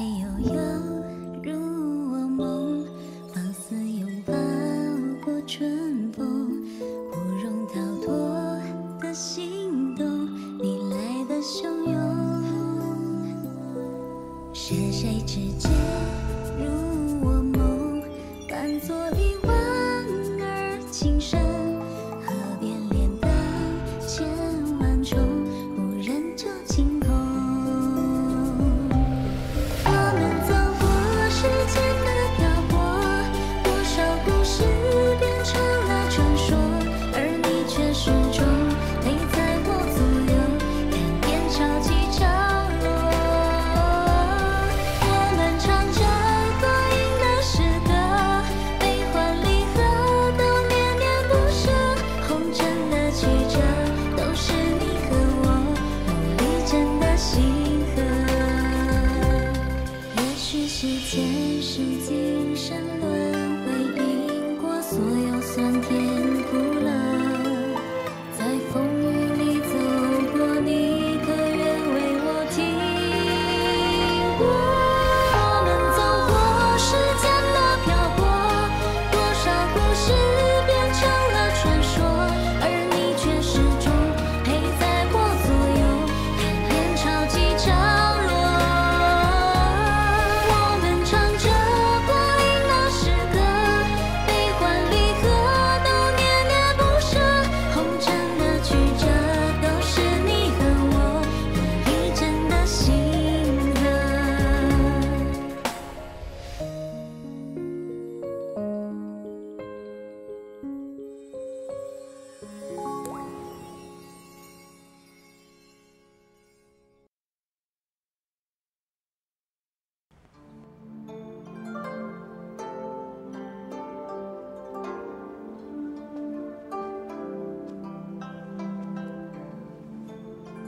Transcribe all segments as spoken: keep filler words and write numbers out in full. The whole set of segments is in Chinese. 悠悠入我梦，放肆拥抱过春风，不容逃脱的心动，你来的汹涌，是谁直接入我梦，扮作一莞尔情深，河边莲荡千万重，忽然就晴空。 前世今生轮回，因果所有酸甜苦乐，在风雨里走过，你可愿为我听过？我们走过时间的漂泊，多少故事变成了传说，而你却始终陪在我左右，看遍潮起潮。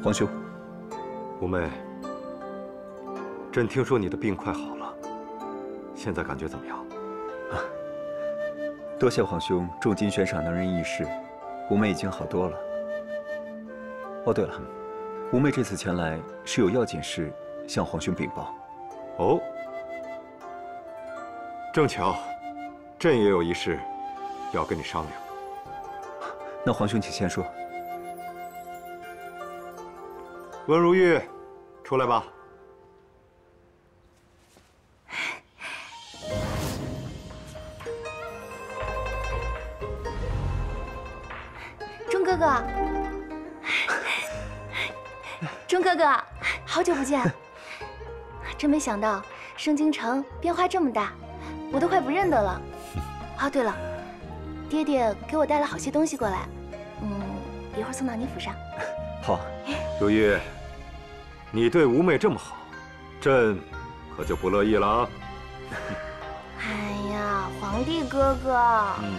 皇兄，五妹，朕听说你的病快好了，现在感觉怎么样？啊，多谢皇兄重金悬赏能人异士，五妹已经好多了。哦，对了，五妹这次前来是有要紧事向皇兄禀报。哦，正巧，朕也有一事要跟你商量。那皇兄请先说。 温如玉，出来吧。钟哥哥，钟哥哥，好久不见！真没想到盛京城变化这么大，我都快不认得了。哦，对了，爹爹给我带了好些东西过来，嗯，一会儿送到你府上。好。 如玉，你对吴妹这么好，朕可就不乐意了啊！哎呀，皇帝哥哥，嗯、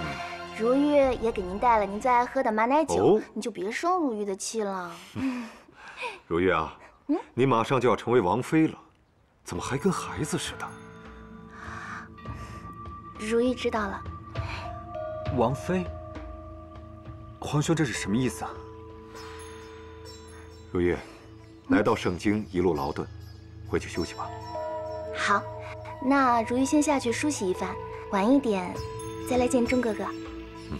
如玉也给您带了您最爱喝的马奶酒，哦、你就别生如玉的气了。嗯、如玉啊，嗯、你马上就要成为王妃了，怎么还跟孩子似的？如玉知道了。王妃，皇兄这是什么意思啊？ 如玉，来到盛京一路劳顿，回去休息吧。好，那如玉先下去梳洗一番，晚一点再来见钟哥哥。嗯。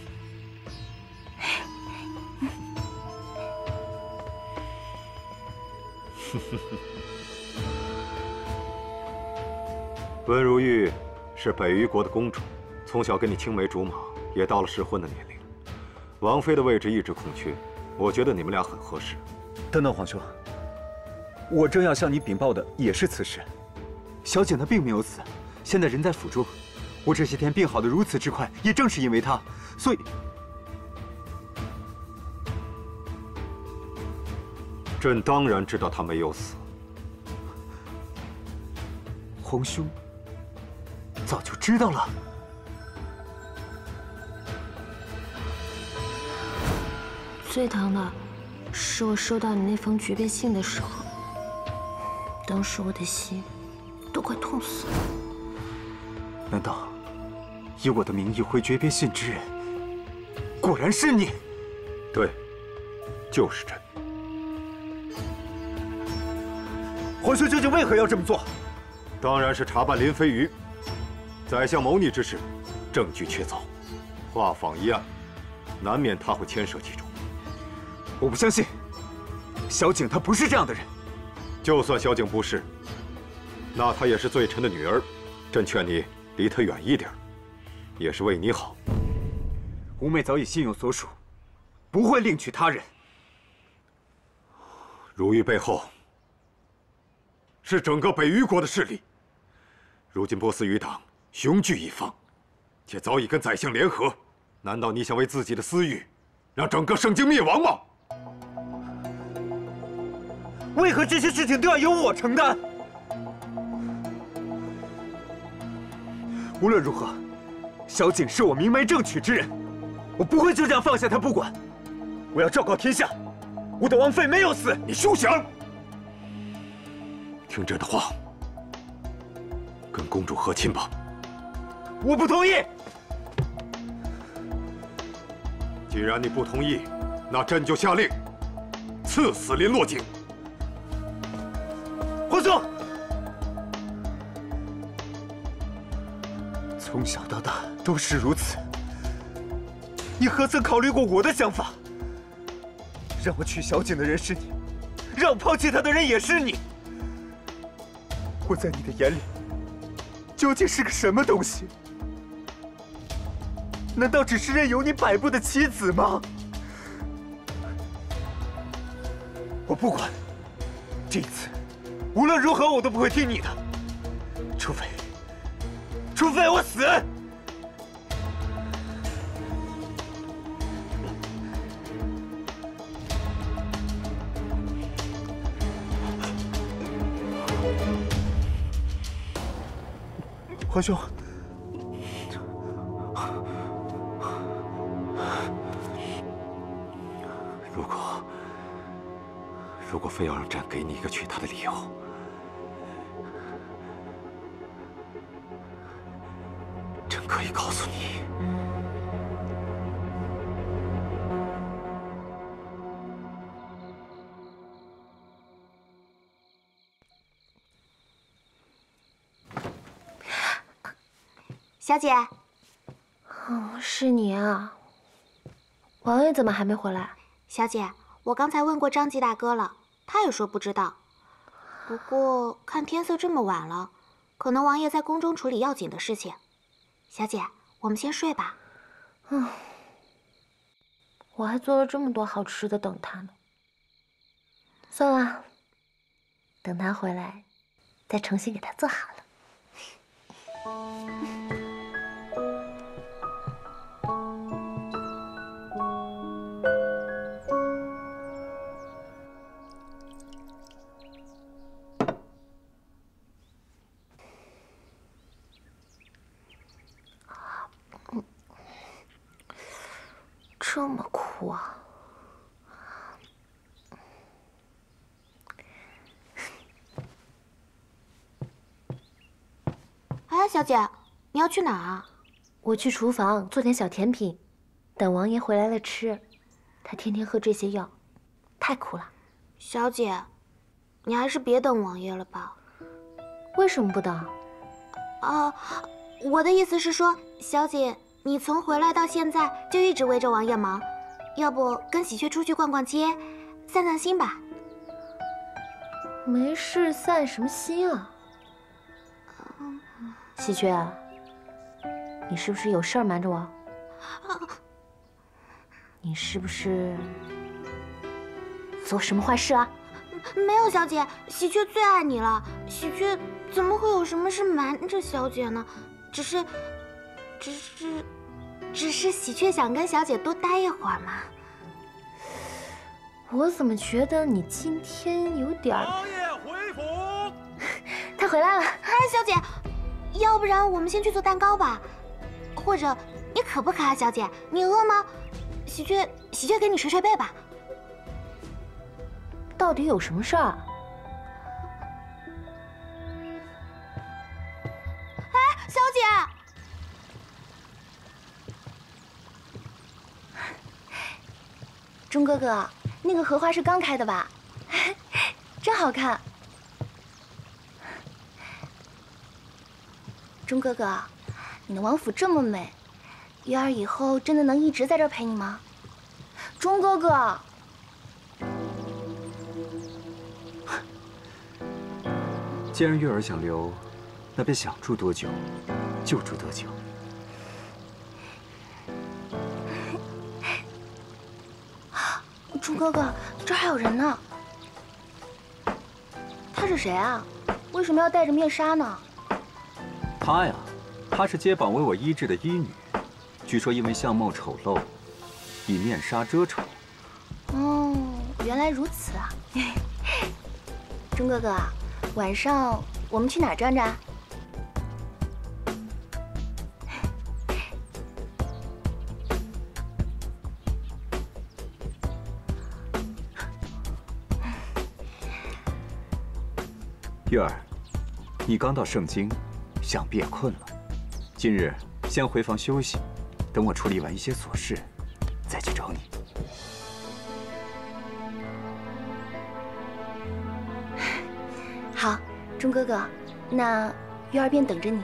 温如玉是北虞国的公主，从小跟你青梅竹马，也到了适婚的年龄。王妃的位置一直空缺，我觉得你们俩很合适。 等等，皇兄，我正要向你禀报的也是此事。小景她并没有死，现在人在府中。我这些天病好的如此之快，也正是因为她，所以朕当然知道她没有死。皇兄早就知道了。 最疼的。 是我收到你那封诀别信的时候，当时我的心都快痛死了。难道以我的名义回诀别信之人，果然是你？对，就是朕。皇兄究竟为何要这么做？当然是查办林飞鱼。宰相谋逆之事，证据确凿，画舫一案，难免他会牵涉其中。我不相信，小景她不是这样的人。就算小景不是，那她也是罪臣的女儿，朕劝你离她远一点，也是为你好。吴妹早已心有所属，不会另娶他人。 如玉背后是整个北虞国的势力，如今波斯余党雄踞一方，且早已跟宰相联合，难道你想为自己的私欲，让整个盛京灭亡吗？为何这些事情都要由我承担？无论如何，小景是我明媒正娶之人，我不会就这样放下她不管，我要昭告天下。 我的王妃没有死，你休想！听朕的话，跟公主和亲吧。我不同意。既然你不同意，那朕就下令赐死林洛景。皇兄，从小到大都是如此，你何曾考虑过我的想法？ 让我娶小景的人是你，让我抛弃她的人也是你。我在你的眼里究竟是个什么东西？难道只是任由你摆布的妻子吗？我不管，这一次无论如何我都不会听你的，除非，除非我死。 皇兄，如果如果非要让朕给你一个娶她的理由，朕可以告诉你，小姐，哦，是你啊！王爷怎么还没回来？小姐，我刚才问过张继大哥了，他也说不知道。不过看天色这么晚了，可能王爷在宫中处理要紧的事情。小姐，我们先睡吧。嗯，我还做了这么多好吃的等他呢。算了，等他回来，再重新给他做好了。 这么苦啊！哎，小姐，你要去哪儿啊？我去厨房做点小甜品，等王爷回来了吃。他天天喝这些药，太苦了。小姐，你还是别等王爷了吧？为什么不等？啊，我的意思是说，小姐。 你从回来到现在就一直围着王爷忙，要不跟喜鹊出去逛逛街，散散心吧。没事散什么心啊？喜鹊，你是不是有事儿瞒着我？你是不是做什么坏事啊？没有，小姐，喜鹊最爱你了。喜鹊怎么会有什么事瞒着小姐呢？只是。 只是，只是喜鹊想跟小姐多待一会儿嘛。我怎么觉得你今天有点……王爷回府，他回来了。哎，小姐，要不然我们先去做蛋糕吧？或者你渴不渴啊，小姐？你饿吗？喜鹊，喜鹊给你捶捶背吧。到底有什么事儿？哎，小姐。 钟哥哥，那个荷花是刚开的吧？真好看。钟哥哥，你的王府这么美，月儿以后真的能一直在这儿陪你吗？钟哥哥，既然月儿想留，那便想住多久就住多久。 钟哥哥，这儿还有人呢。他是谁啊？为什么要戴着面纱呢？她呀，她是街坊为我医治的医女，据说因为相貌丑陋，以面纱遮丑。哦，原来如此啊！钟哥哥，晚上我们去哪儿转转？月儿，你刚到盛京，想必也困了。今日先回房休息，等我处理完一些琐事，再去找你。好，钟哥哥，那月儿便等着你。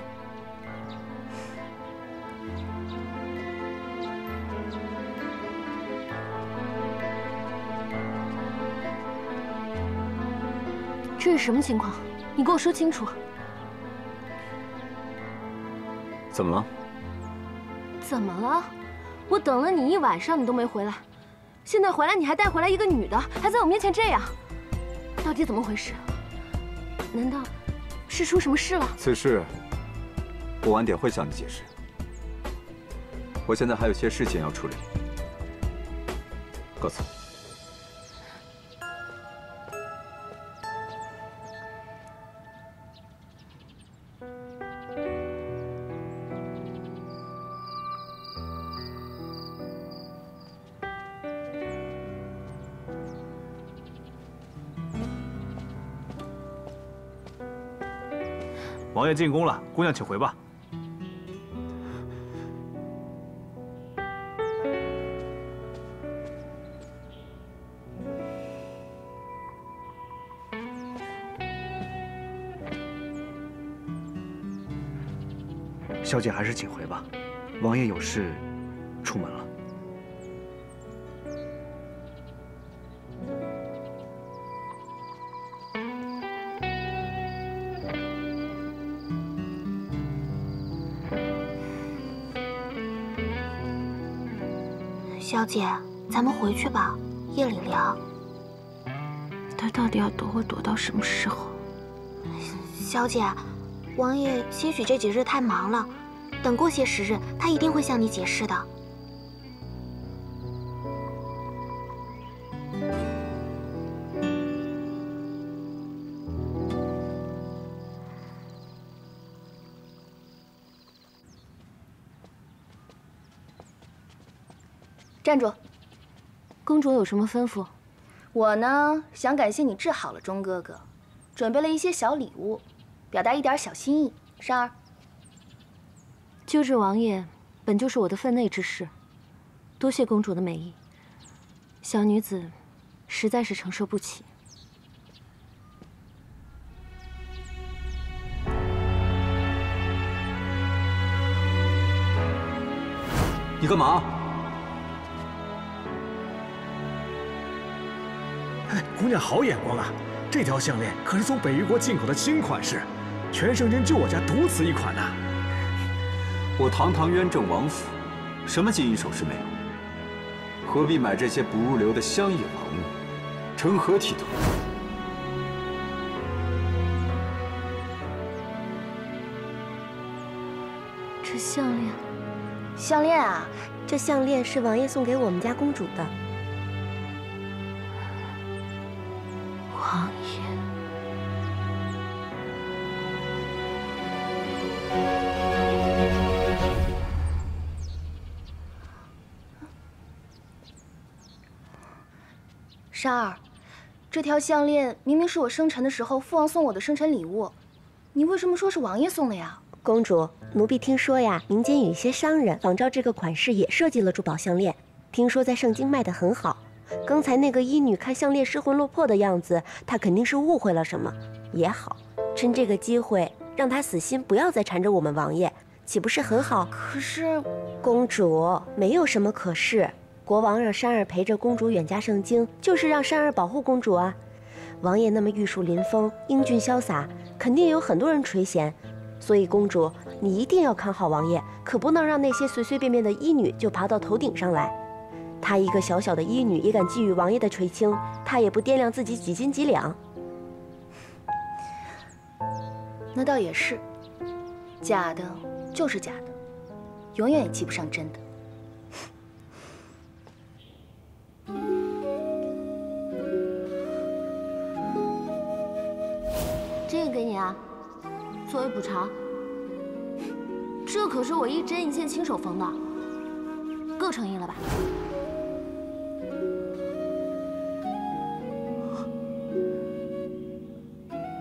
这是什么情况？ 你给我说清楚，怎么了？怎么了？我等了你一晚上，你都没回来，现在回来你还带回来一个女的，还在我面前这样，到底怎么回事？难道是出什么事了？此事我晚点会向你解释，我现在还有些事情要处理，告辞。 王爷进宫了，姑娘请回吧。小姐还是请回吧，王爷有事出门了。 小姐，咱们回去吧，夜里聊。他到底要躲我躲到什么时候？小姐，王爷些许这几日太忙了，等过些时日，他一定会向你解释的。站住！公主有什么吩咐？我呢，想感谢你治好了钟哥哥，准备了一些小礼物，表达一点小心意。善儿，救治王爷本就是我的分内之事，多谢公主的美意，小女子实在是承受不起。你干嘛？ 姑娘好眼光啊！这条项链可是从北虞国进口的新款式，全盛京就我家独此一款呐、啊。我堂堂渊正王府，什么金银首饰没有？何必买这些不入流的乡野玩物，成何体统？这项链，项链啊！这项链是王爷送给我们家公主的。 王爷，珊儿，这条项链明明是我生辰的时候父王送我的生辰礼物，你为什么说是王爷送的呀？公主，奴婢听说呀，民间有一些商人仿照这个款式也设计了珠宝项链，听说在盛京卖得很好。 刚才那个医女看项链失魂落魄的样子，她肯定是误会了什么。也好，趁这个机会让他死心，不要再缠着我们王爷，岂不是很好？可是，公主没有什么可是。国王让珊儿陪着公主远嫁盛京，就是让珊儿保护公主啊。王爷那么玉树临风、英俊潇洒，肯定有很多人垂涎，所以公主你一定要看好王爷，可不能让那些随随便便的医女就爬到头顶上来。 她一个小小的医女也敢觊觎王爷的垂青，她也不掂量自己几斤几两。那倒也是，假的就是假的，永远也记不上真的。这个给你啊，作为补偿。这可是我一针一线亲手缝的，够诚意了吧？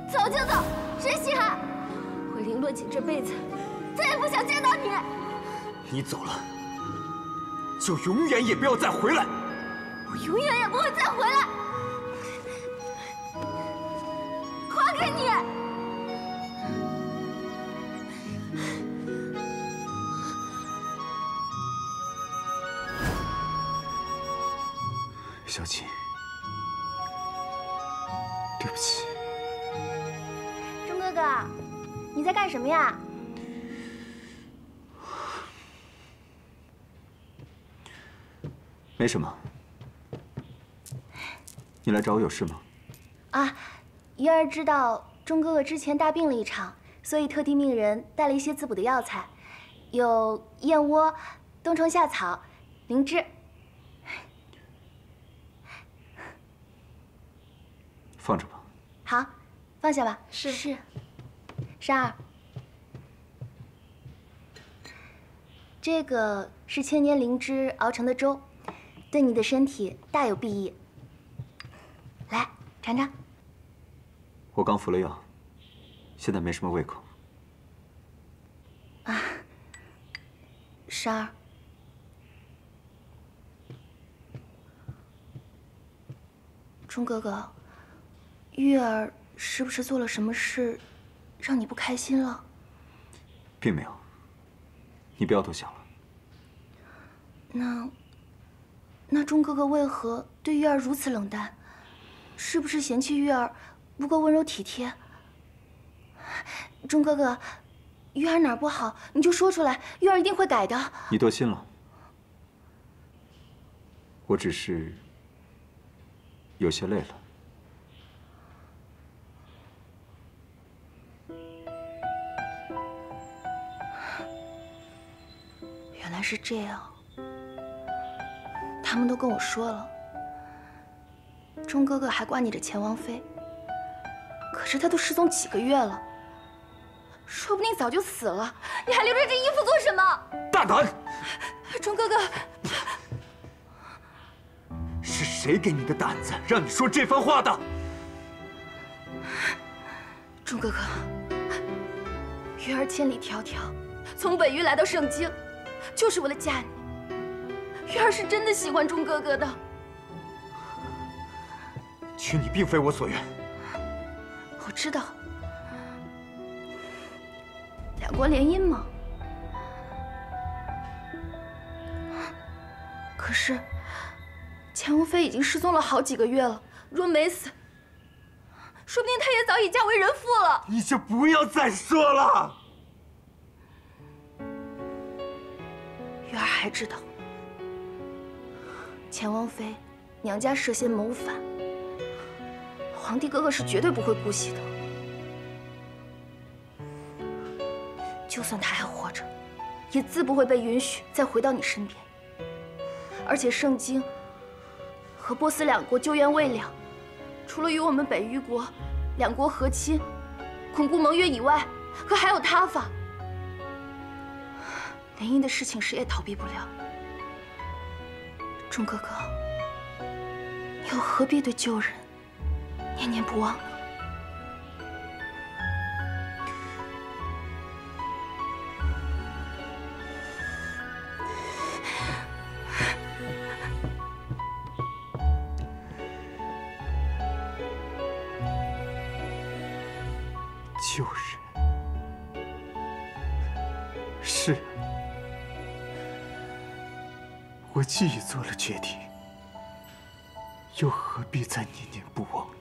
走就走，谁稀罕？慧玲洛锦这辈子再也不想见到你。你走了，就永远也不要再回来。我永远也不会再回来。还给你！小琴，对不起。 哥哥，你在干什么呀？没什么。你来找我有事吗？啊，云儿知道钟哥哥之前大病了一场，所以特地命人带了一些滋补的药材，有燕窝、冬虫夏草、灵芝。放着吧。好。 放下吧。是是，珊儿，这个是千年灵芝熬成的粥，对你的身体大有裨益。来尝尝。我刚服了药，现在没什么胃口。啊，珊儿，钟哥哥，玉儿。 是不是做了什么事，让你不开心了？并没有，你不要多想了。那，那钟哥哥为何对玉儿如此冷淡？是不是嫌弃玉儿不够温柔体贴？钟哥哥，玉儿哪儿不好，你就说出来，玉儿一定会改的。你多心了，我只是有些累了。 原来是这样，他们都跟我说了，钟哥哥还挂念着前王妃，可是他都失踪几个月了，说不定早就死了，你还留着这衣服做什么？大胆！钟哥哥，是谁给你的胆子，让你说这番话的？钟哥哥，鱼儿千里迢迢从北域来到盛京。 就是为了嫁你，玉儿是真的喜欢钟哥哥的。娶你并非我所愿。我知道，两国联姻嘛。可是，钱王妃已经失踪了好几个月了，若没死，说不定她也早已嫁为人妇了。你就不要再说了。 玉儿还知道，前王妃娘家涉嫌谋反，皇帝哥哥是绝对不会姑息的。就算他还活着，也自不会被允许再回到你身边。而且盛京和波斯两国旧怨未了，除了与我们北域国两国和亲、巩固盟约以外，可还有他法。 联姻的事情谁也逃避不了，钟哥哥，你又何必对旧人念念不忘呢？旧人。是，我既已做了决定，又何必再念念不忘呢？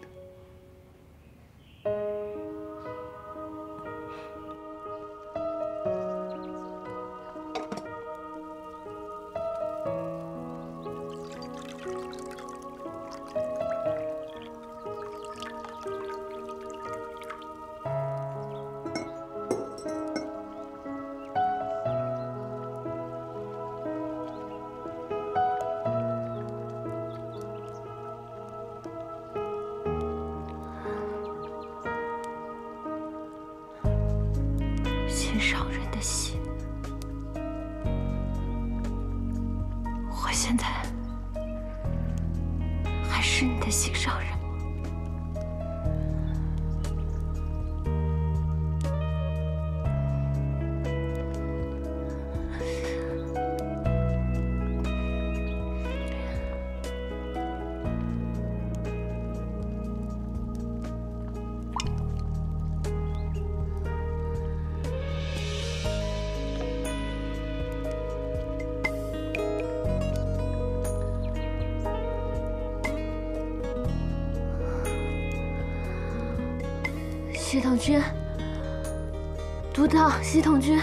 血统君，毒道血统君，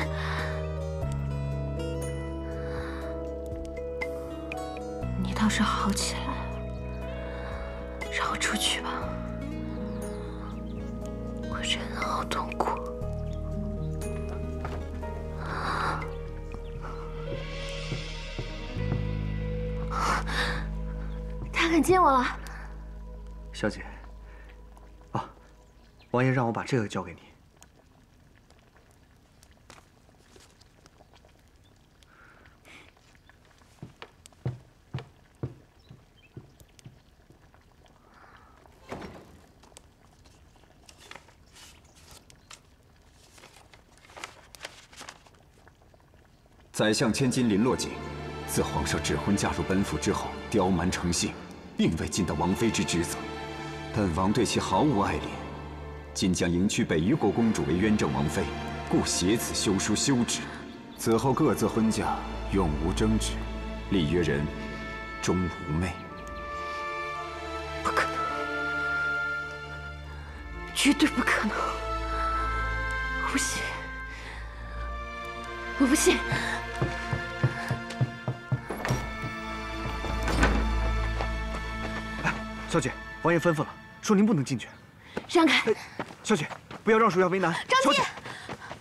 你倒是好起来，让我出去吧，我人好痛苦。他敢见我了，小姐。 王爷让我把这个交给你。宰相千金林洛锦，自皇上指婚嫁入本府之后，刁蛮成性，并未尽到王妃之职责。本王对其毫无爱怜。 今将迎娶北虞国公主为渊正王妃，故携此休书休之。此后各自婚嫁，永无争执。立约人，终无昧。不可能，绝对不可能！我不信，我不信。 哎，小姐，王爷吩咐了，说您不能进去。 让开，小姐，不要让属下为难。张姐，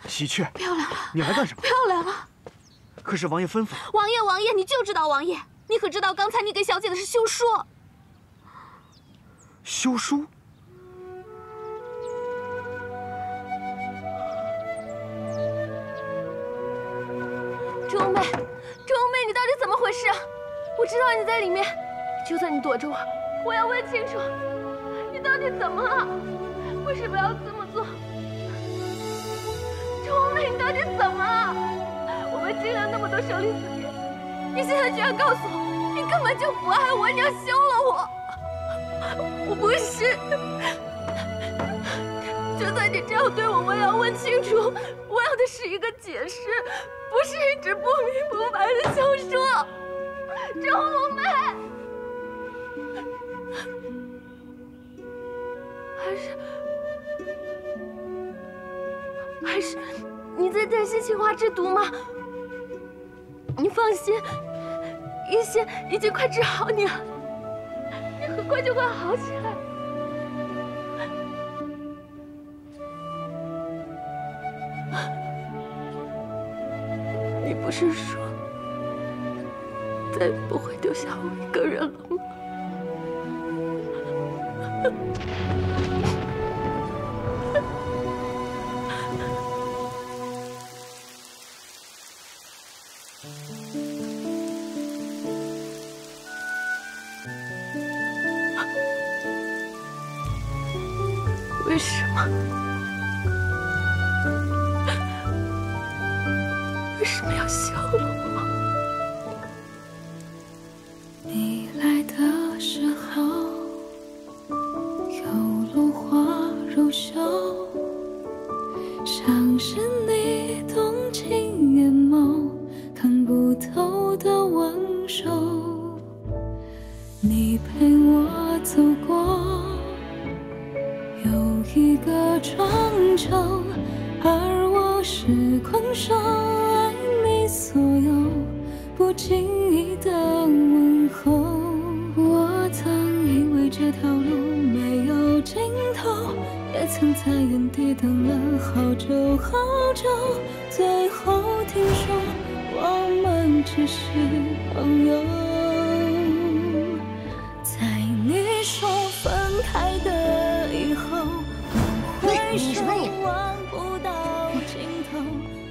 喜鹊，漂亮了，你来干什么？漂亮了。可是王爷吩咐。王爷，王爷，你就知道王爷，你可知道刚才你给小姐的是休书？休书？周妹，周妹，你到底怎么回事啊？我知道你在里面，就算你躲着我，我要问清楚，你到底怎么了？ 为什么要这么做？周妹，你到底怎么了？我们经了那么多生离死别，你现在居然告诉我，你根本就不爱我，你要休了我！我不是，就算你这样对我，我也要问清楚。我要的是一个解释，不是一纸不明不白的休书。周妹，还是。 还是你在担心青花之毒吗？你放心，一些已经快治好你了，你很快就会好起来。你不是说再也不会丢下我一个人了吗？ 为什么？为什么要休了我？你来的时候，有芦花如袖，像是你动情眼眸。上爱你所有不经意的问候。我曾因为这条路没有尽头，也曾在原地等了好久好久，最后听说我们只是朋友。在你说分开的以后，我回首望不到尽头。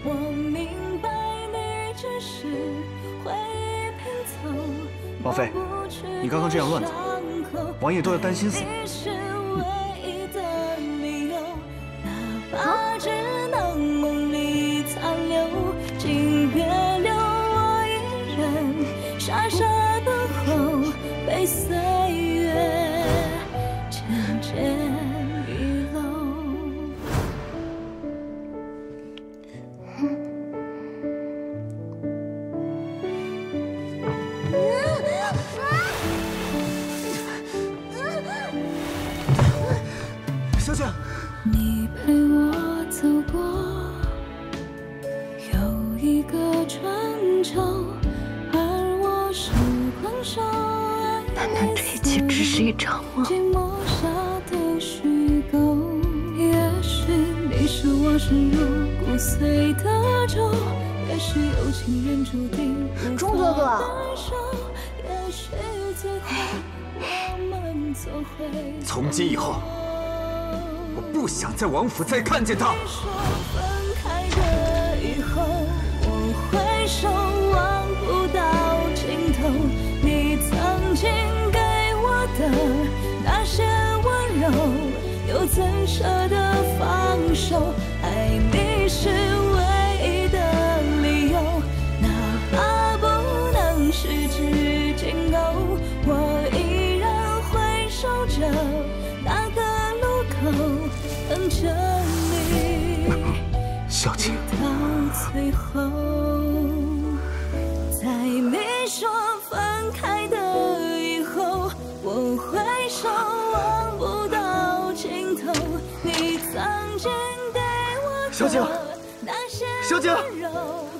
我明白你只是回忆拼凑。王妃，你刚刚这样乱走，王爷都要担心死了。 啊！只能梦里残留，今夜留我一人，傻傻等候，被岁月渐渐遗漏。小姐，你陪我。 走过有一个春秋，而我是困兽。但凡这一切只是一场梦。寂寞下的虚构，也许你是我深入骨髓的咒，也许有情人注定无法分手，也许最后我们总会。从今以后。 我不想在王府再看见他。小姐，到最后，在你说分开的以后，我回首望不到尽头。你曾经给我小姐，小姐，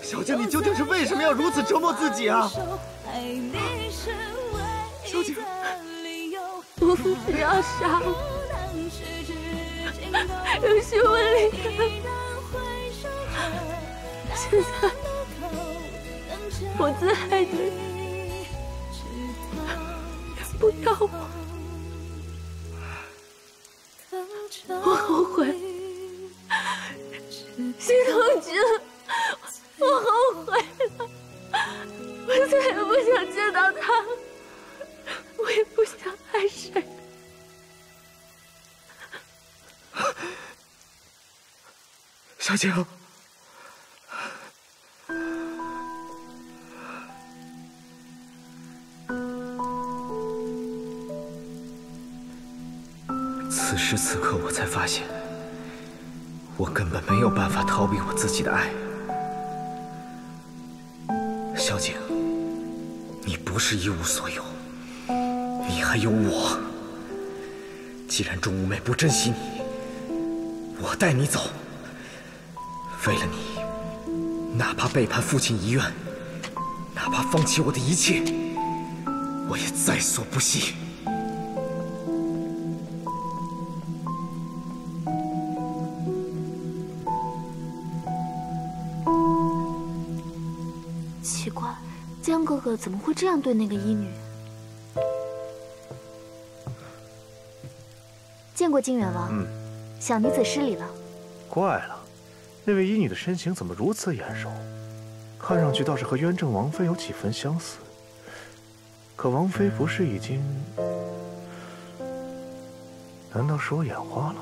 小姐，你究竟是为什么要如此折磨自己啊？小姐，伯父不要杀我。 有是我离开，现在我最爱的人不要我，我后悔，心痛之，我后悔了，我再也不想见到他，我也不想爱谁。 小姐，此时此刻我才发现，我根本没有办法逃避我自己的爱。小姐，你不是一无所有，你还有我。既然钟无昧不珍惜你，我带你走。 为了你，哪怕背叛父亲遗愿，哪怕放弃我的一切，我也在所不惜。奇怪，江哥哥怎么会这样对那个医女？见过靖远王，嗯、小女子失礼了。怪了。 那位医女的身形怎么如此眼熟？看上去倒是和雍正王妃有几分相似。可王妃不是已经……难道是我眼花了？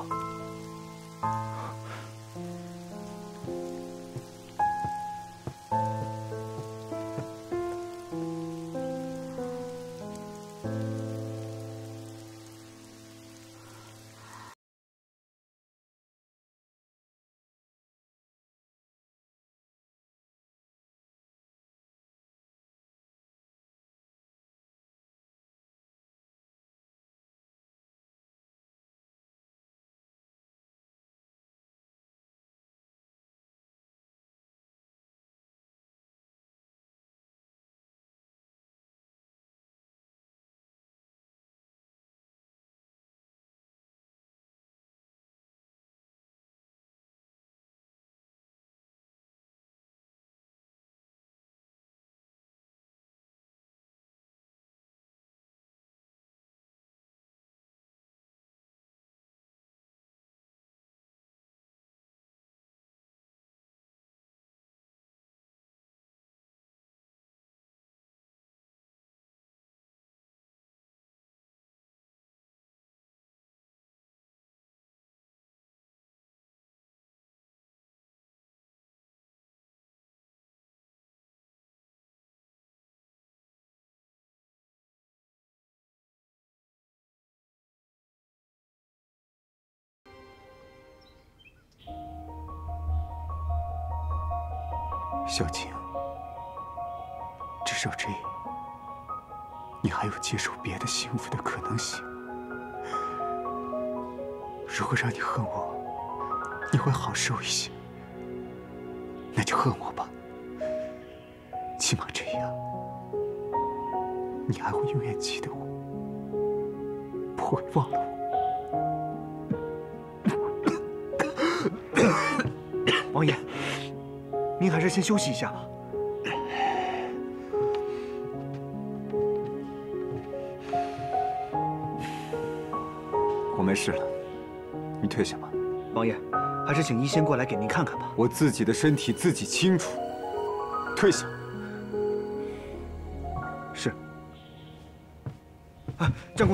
小晴，至少这样，你还有接受别的幸福的可能性。如果让你恨我，你会好受一些。那就恨我吧，起码这样，你还会永远记得我，不会忘了我。 王爷，您还是先休息一下吧。我没事了，你退下吧。王爷，还是请医仙过来给您看看吧。我自己的身体自己清楚。退下。是。哎，长官。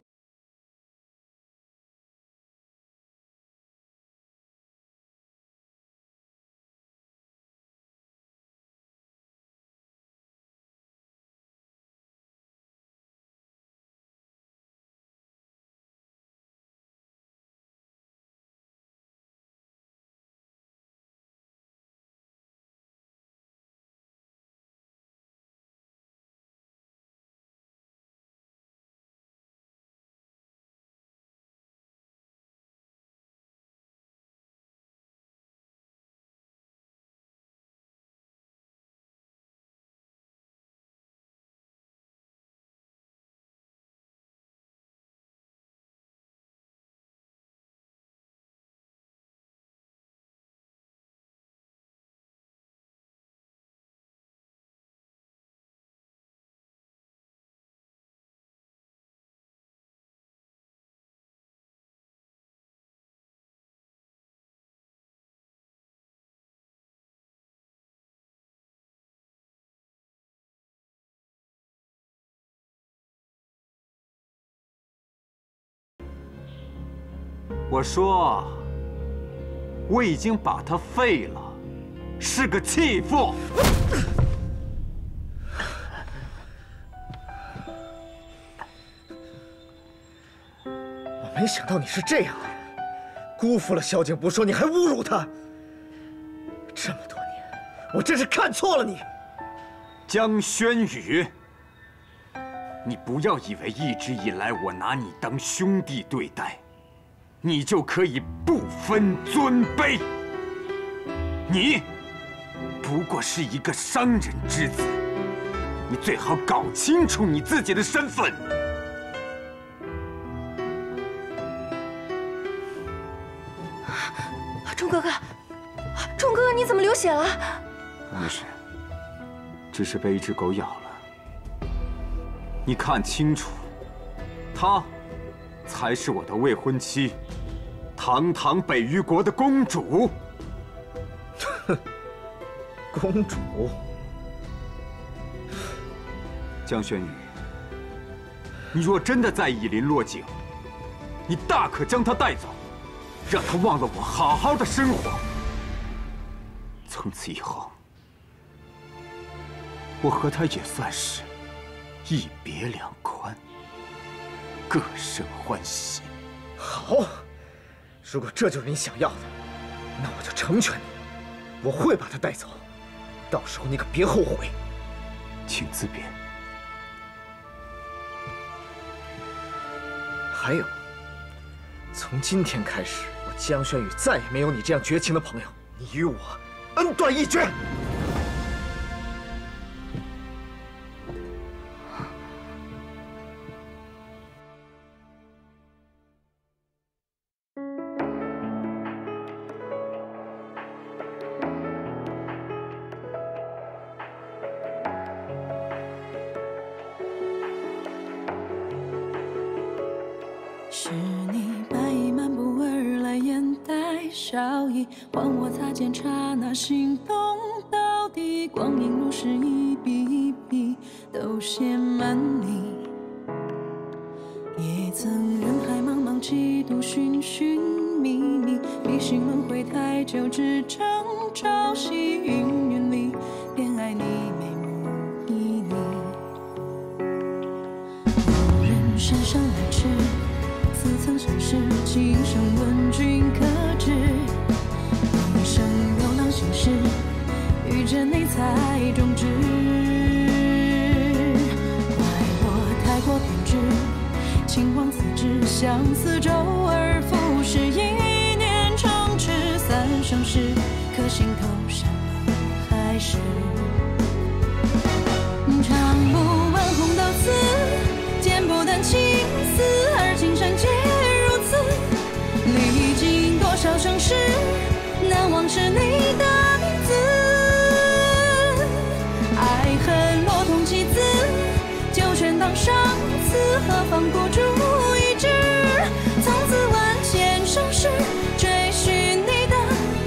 我说，我已经把他废了，是个弃妇。我没想到你是这样的人，辜负了萧景不说，你还侮辱他。这么多年，我真是看错了你。江轩宇，你不要以为一直以来我拿你当兄弟对待。 你就可以不分尊卑。你不过是一个商人之子，你最好搞清楚你自己的身份。钟哥哥，钟哥哥，你怎么流血了？没事，只是被一只狗咬了。你看清楚，它。 才是我的未婚妻，堂堂北虞国的公主。哼，公主。江轩宇，你若真的在意林洛景，你大可将她带走，让她忘了我，好好的生活。从此以后，我和她也算是一别两宽。 各生欢喜。好，如果这就是你想要的，那我就成全你。我会把他带走，到时候你可别后悔。请自便。还有，从今天开始，我江轩宇再也没有你这样绝情的朋友。你与我恩断义绝。 是你白衣漫步而来，眼带笑意，唤我擦肩刹那，心动到底。光阴如诗，一笔一笔都写满你。也曾人海茫茫，几度寻寻觅觅，一心轮回太久，只争朝夕。云云里，偏爱你眉目旖旎。无人姗姗来迟。 似曾相识，今生问君可知？一生流浪心事，与着你才终止。怪我太过偏执，情网自知，相思周而复始，一念长痴三生石，可心头山盟海誓。唱不完红豆丝，剪不断情丝，而情深皆如此。历经多少盛世，难忘是你的。 生死何妨孤注一掷，从此万千生事追寻你的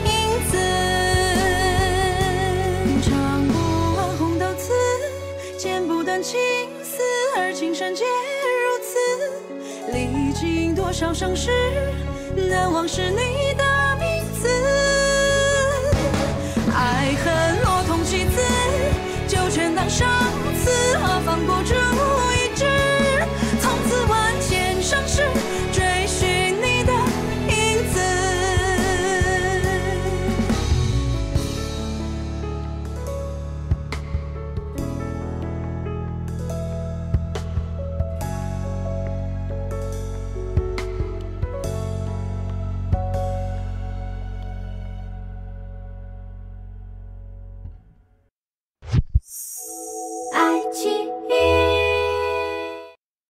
影子。唱不完红豆词，剪不断情丝，而情深皆如此。历经多少盛世，难忘是你的名字。爱恨落同棋子，就全当生死何妨孤注。